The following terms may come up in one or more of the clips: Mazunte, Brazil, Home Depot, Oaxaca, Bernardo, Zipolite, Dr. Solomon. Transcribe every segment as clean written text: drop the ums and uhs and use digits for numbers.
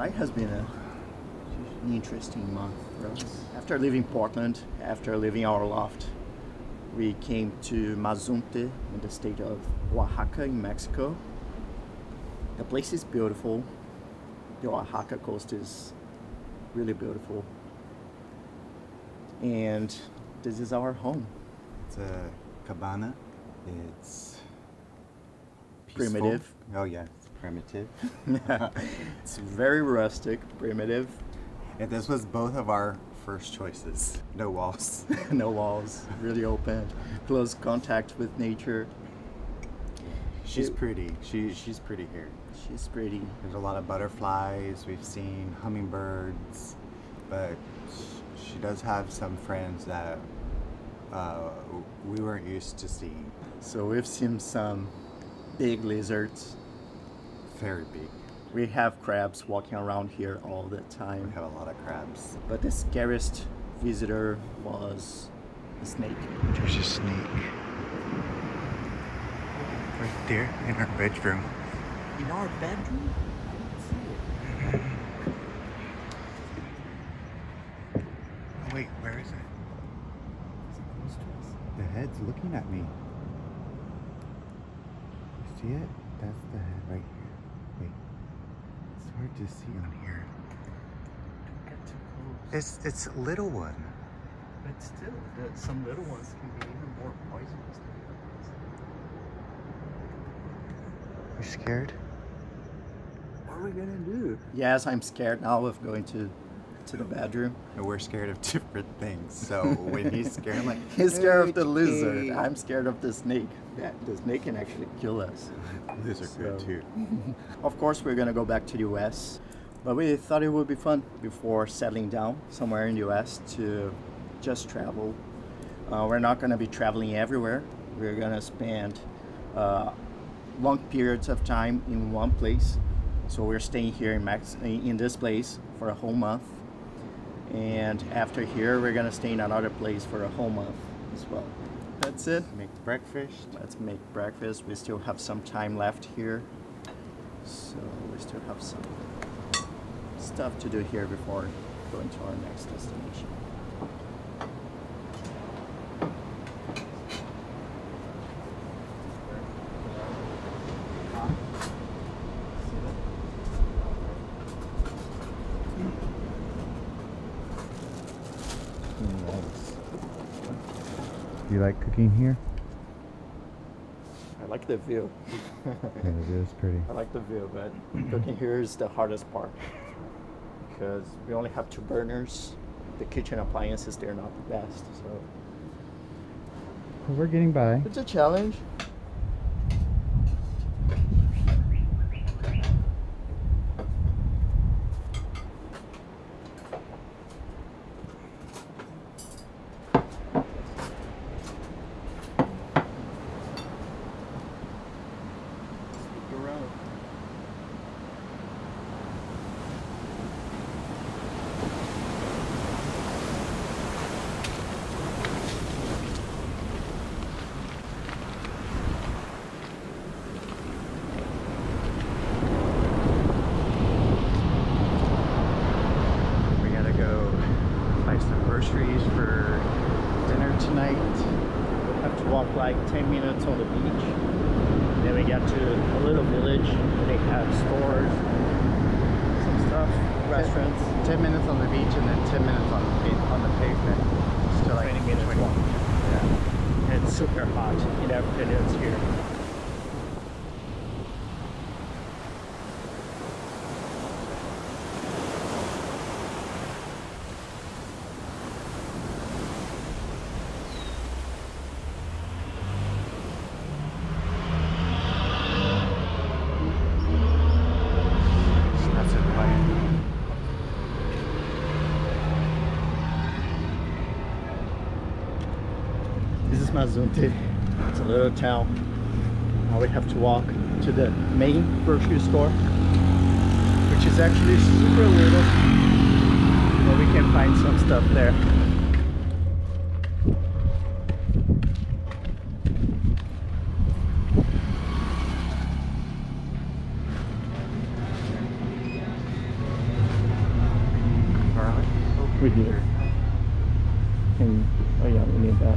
July has been an interesting month for us. After leaving Portland, after leaving our loft, we came to Mazunte in the state of Oaxaca in Mexico. The place is beautiful. The Oaxaca coast is really beautiful. And this is our home. It's a cabana. It's peaceful. Primitive. Oh yeah, it's primitive. It's very rustic, primitive. And this was both of our first choices. No walls. No walls. Really open. Close contact with nature. She's pretty. She's pretty here. She's pretty. There's a lot of butterflies. We've seen hummingbirds, but she does have some friends that we weren't used to seeing. So we've seen some big lizards. Very big. We have crabs walking around here all the time. We have a lot of crabs. But the scariest visitor was a snake. There's a snake right there in our bedroom. In our bedroom? I didn't see it. Oh wait, where is it? Is it close to us? The head's looking at me. See it? That's the head right here. Wait. It's hard to see on here. Don't get too close. It's a little one. But still, some little ones can be even more poisonous than the other ones. You're scared? What are we gonna do? Yes, I'm scared now of going to the bedroom. And we're scared of different things. So when he's scared, I'm like, he's scared of the lizard. I'm scared of the snake. The snake can actually kill us. Lizards are good too. Of course, we're gonna go back to the U.S., but we thought it would be fun before settling down somewhere in the U.S. to just travel. We're not gonna be traveling everywhere. We're gonna spend long periods of time in one place. So we're staying here in this place for a whole month. And after here, we're gonna stay in another place for a whole month as well. That's it. Make breakfast. Let's make breakfast. We still have some time left here. So we still have some stuff to do here before going to our next destination. Do you like cooking here? I like the view. Yeah, the view is pretty. I like the view, but cooking here is the hardest part because we only have two burners. The kitchen appliances, they're not the best, so. Well, we're getting by. It's a challenge. For dinner tonight. We have to walk like 10 minutes on the beach. Then we get to a little village. They have stores, some stuff, restaurants. 10 minutes on the beach and then 10 minutes on the pavement. Still like 20 minutes walk. Yeah. And it's super hot in Africa it's here. Mazunte. It's a little town. Now we have to walk to the main grocery store, which is actually super little, but we can find some stuff there. here. And oh yeah, we need that.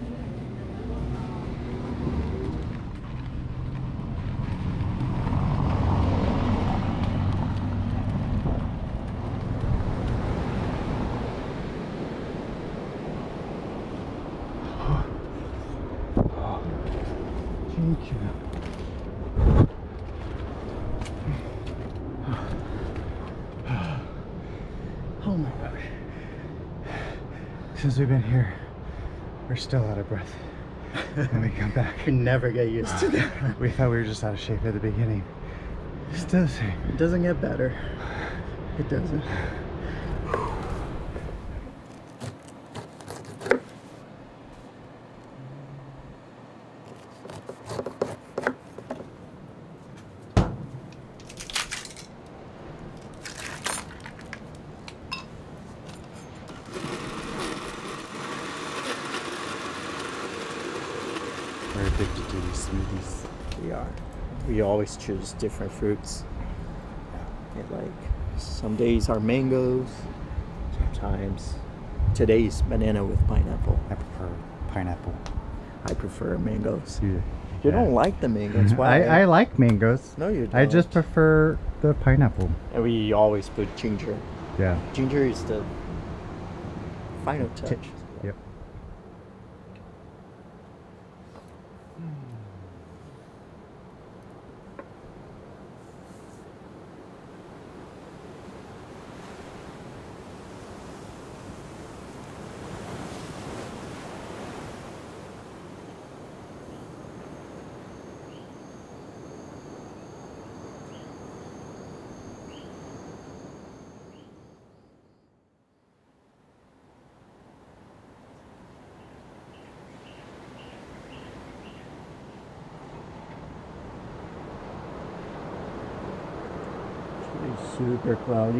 you. Oh my gosh. Since we've been here, we're still out of breath. When we come back, we never get used to that. We thought we were just out of shape at the beginning. It's still the same. It doesn't get better. It doesn't. We're addicted to these smoothies. We are. We always choose different fruits. And like some days are mangoes, sometimes today's banana with pineapple. I prefer pineapple. I prefer mangoes. Yeah. You don't like the mangoes. Why? I like mangoes. No, you don't. I just prefer the pineapple. And we always put ginger. Yeah. Ginger is the final touch. Yep. Super cloudy,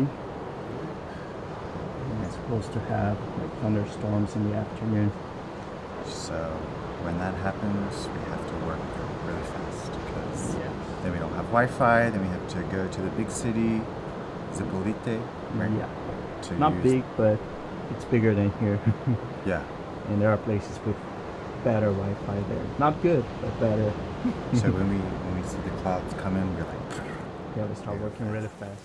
and it's supposed to have like thunderstorms in the afternoon. So when that happens, we have to work really fast because then we don't have Wi-Fi. Then we have to go to the big city, Zipolite. Right? Yeah, not big, but it's bigger than here. Yeah, and there are places with better Wi-Fi there. Not good, but better. So when we see the clouds come in, we're like. Yeah, we start working really fast.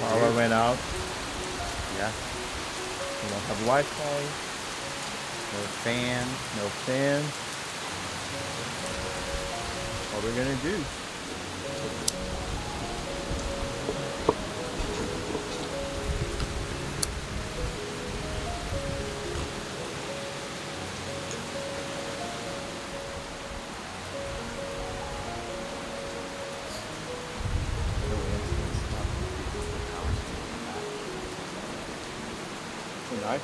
Power went out. Yeah. We don't have Wi-Fi. No fan. No fan. What we're gonna do? Right.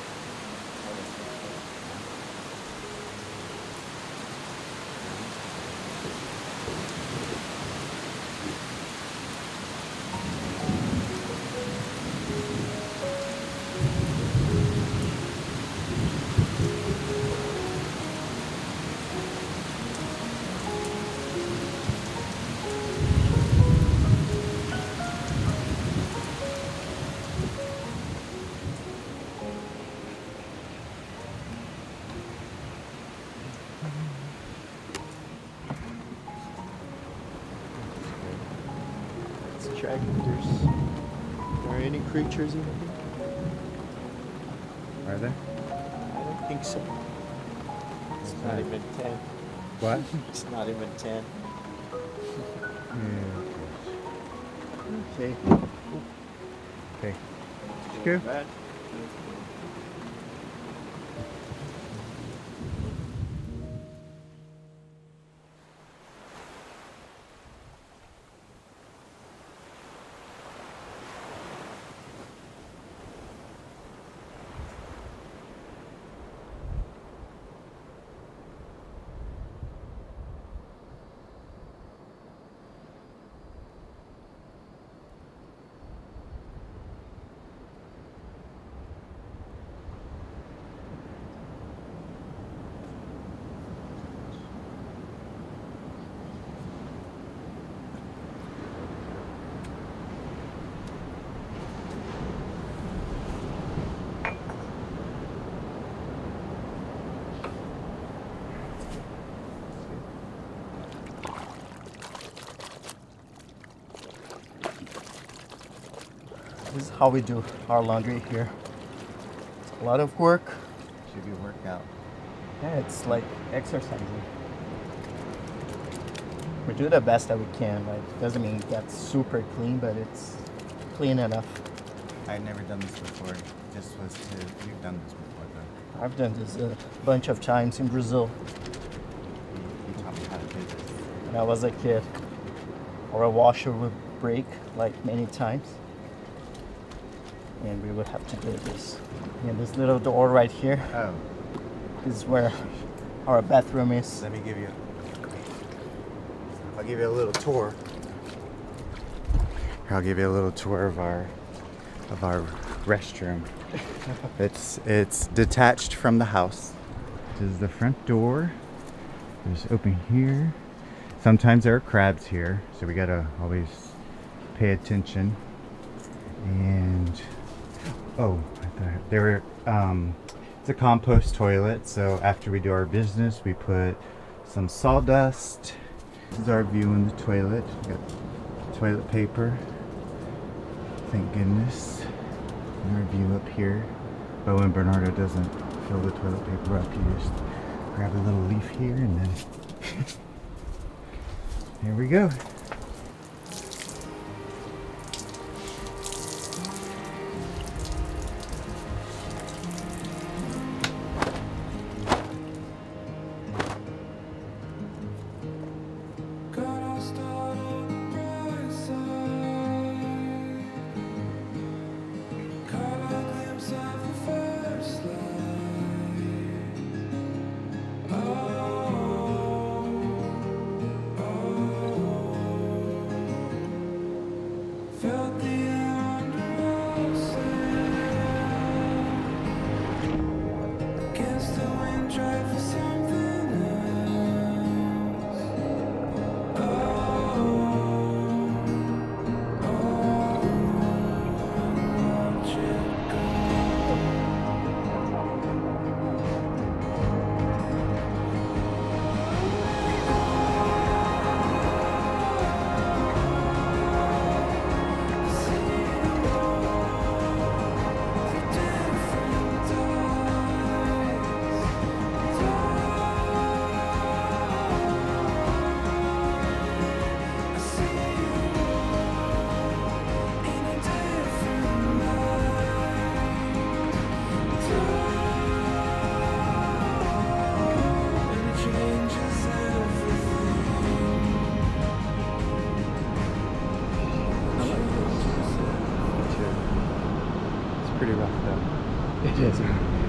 check if there are any creatures in here. Are there? I don't think so. It's not even 10. What? It's not even 10. Okay. Okay. Good. Bad. This is how we do our laundry here. It's a lot of work. Should be a workout. Yeah, it's like exercising. We do the best that we can. Like, it doesn't mean that's super clean, but it's clean enough. I've never done this before. This was to... You've done this before, though. I've done this a bunch of times in Brazil. You taught me how to do this. When I was a kid. Or a washer would break, like, many times. And we would have to do this. And this little door right here is where our bathroom is. Let me give you, I'll give you a little tour. I'll give you a little tour of our restroom. It's detached from the house. This is the front door. There's open here. Sometimes there are crabs here, so we gotta always pay attention. And it's a compost toilet, so after we do our business, we put some sawdust. This is our view in the toilet. We got toilet paper. Thank goodness. And our view up here. But when Bernardo doesn't fill the toilet paper up, you just grab a little leaf here and then... Here we go.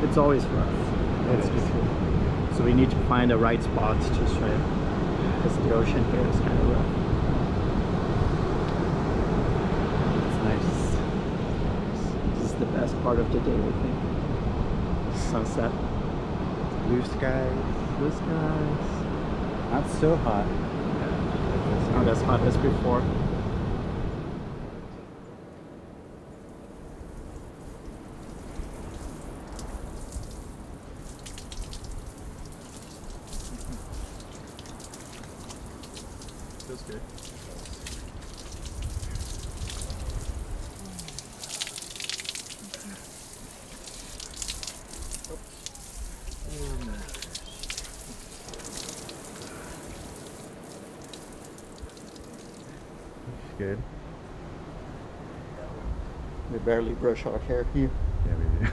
It's always rough. That's true. So we need to find the right spots to swim, because the ocean here is kind of rough. It's nice. This is the best part of the day, I think. Sunset. Blue skies. Blue skies. Not so hot. It's not as hot as before. Feels good. good. We barely brush our hair here. Yeah, we do.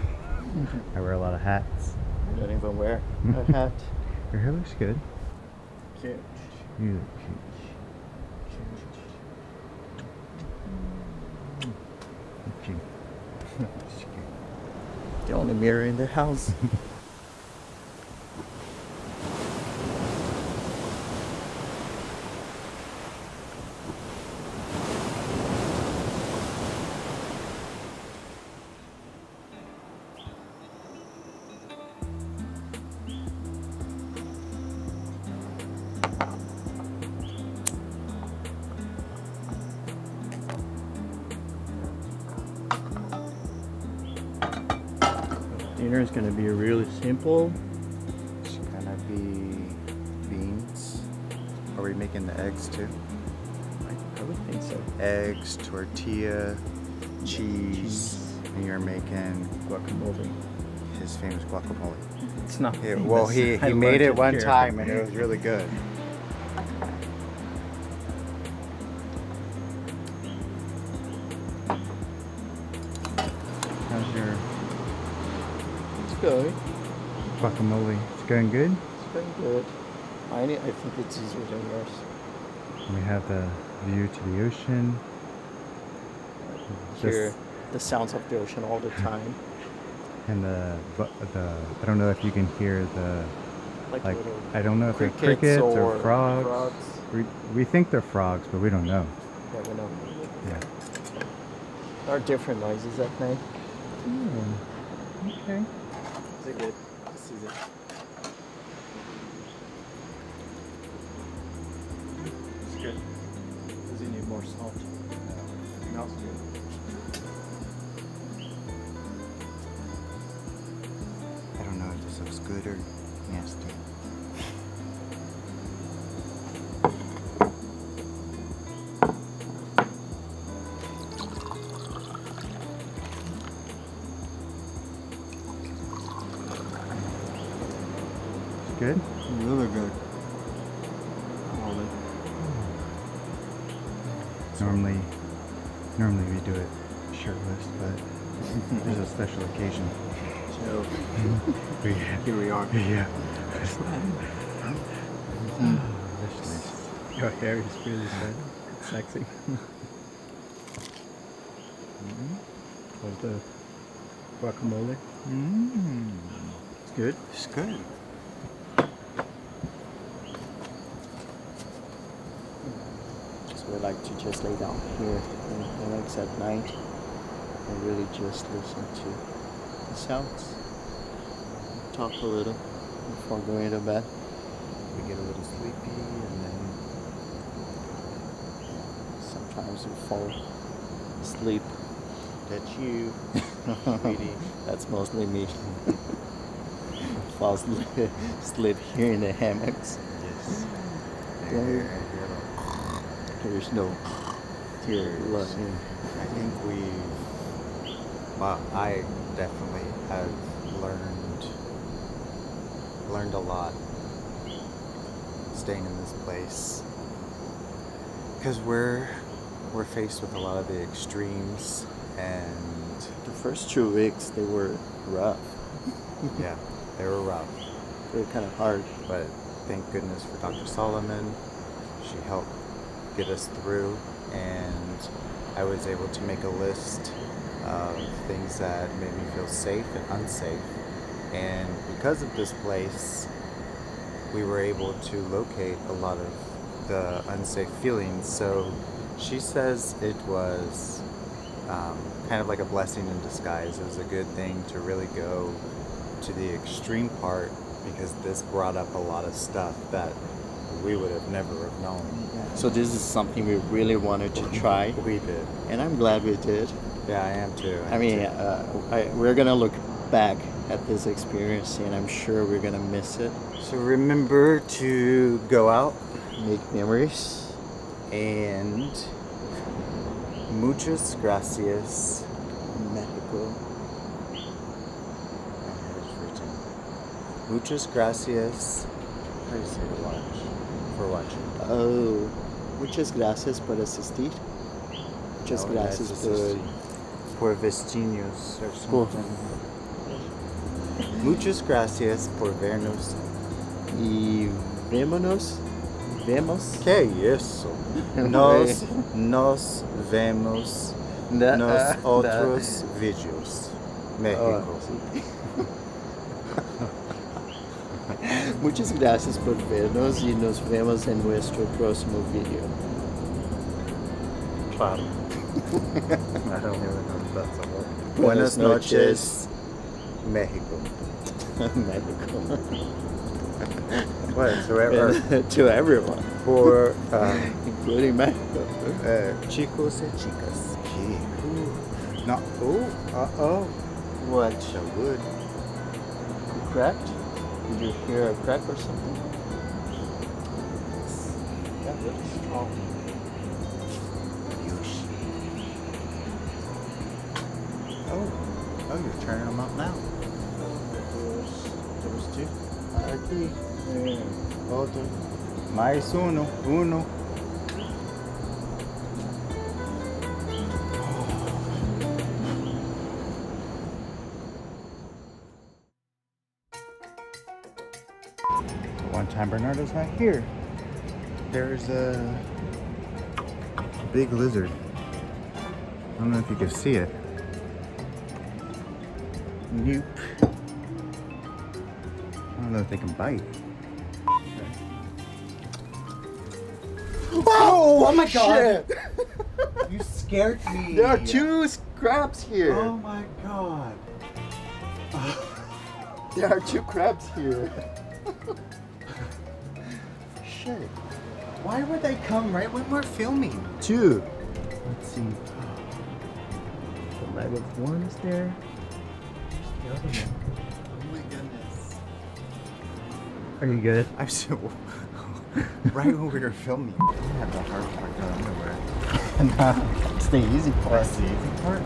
I wear a lot of hats. I don't even wear a hat. Your hair looks good. Cute. You look cute. Cute. The only mirror in the house. Dinner is going to be really simple. It's going to be beans. Are we making the eggs too? I would think so. Eggs, tortilla, cheese, and you're making guacamole. His famous guacamole. It's not famous. Well, he made it one time and it was really good. How's your... Good. Guacamole. It's going good? It's going good. I think it's easier than yours. We have the view to the ocean. Hear the sounds of the ocean all the time. And the I don't know if you can hear the, like I don't know if they're crickets or frogs. We think they're frogs, but we don't know. Yeah, we know. Yeah. There are different noises at night. Okay. Good. This is it. It's good. Does it need more salt? No. It smells good. I don't know if this looks good or nasty. Good? Really good. Normally we do it shirtless, but there's a special occasion. So here we are. Yeah. Your hair is really sexy. How's the guacamole? It's good. It's good. We like to just lay down here and relax at night and really just listen to the sounds. Talk a little before going to bed. We get a little sleepy and then sometimes we fall asleep. That's you, sweetie. That's mostly me. Fall asleep here in the hammocks. Yes. Then, there's no tears. I think I definitely have learned a lot staying in this place, because we're faced with a lot of the extremes, and the first 2 weeks they were rough. Yeah, they were rough. They were kind of hard, but thank goodness for Dr. Solomon. She helped get us through, and I was able to make a list of things that made me feel safe and unsafe, and because of this place we were able to locate a lot of the unsafe feelings. So she says it was kind of like a blessing in disguise. It was a good thing to really go to the extreme part, because this brought up a lot of stuff that we would have never have known. Yeah. So this is something we really wanted to try. We did. And I'm glad we did. Yeah, I am too. We're going to look back at this experience and I'm sure we're going to miss it. So remember to go out, make memories, and muchas gracias, Mexico. Muchas gracias. How do you say to watch? For watching. Oh, muchas gracias por asistir. just glasses per... Por vestinhos or something. Muchas gracias por vernos. Y vémonos. Vemos. Que isso? Nos vemos nos outros vídeos. México. Muchas gracias por vernos y nos vemos en nuestro próximo video. Claro. I don't even know if that's a word. Buenas noches, Mexico. Mexico. What? To everyone. For, including Mexico. Chicos y chicas. No. What? So good. You cracked? Did you hear a crack or something? That looks strong. Oh, you're turning them up now. Those two. Aquí. Otro. Mais uno. Uno. One time Bernardo's not here. There's a big lizard. I don't know if you can see it. Nope. I don't know if they can bite. Oh my shit. God! You scared me. There are two crabs here. Oh my God! There are two crabs here. Shit! Why would they come right when we're filming? Two. Let's see. The leg of one is there. Oh my goodness. Are you good? I'm so... right when we were filming, I had the hard part of underwear. No, it's the easy part. That's the easy part?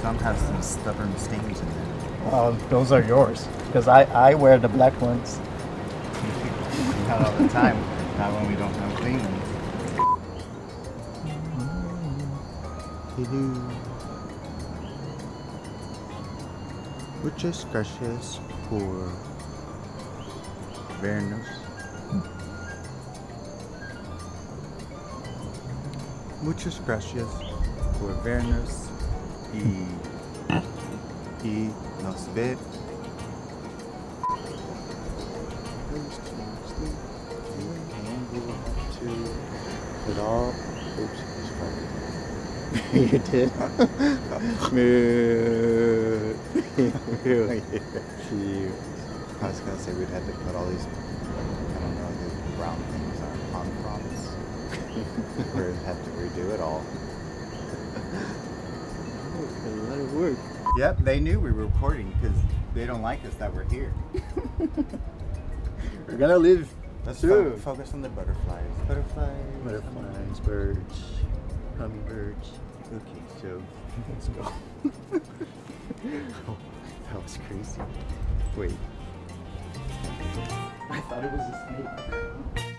Some have some stubborn stains in there. Oh, those are yours. Because I wear the black ones. Not all the time. Not when we don't have clean ones. Hello. Muchas gracias por vernos. Muchas gracias por vernos y nos ve. You did. I was gonna say we'd have to put all these, I don't know, these brown things on promise. We'd have to redo it all. A lot of work. Yep, they knew we were recording because they don't like us that we're here. We're gonna live. Let's focus on the butterflies. Butterflies, birds. Hummingbirds. Okay, so let's go. Oh, that was crazy. Wait. I thought it was a snake.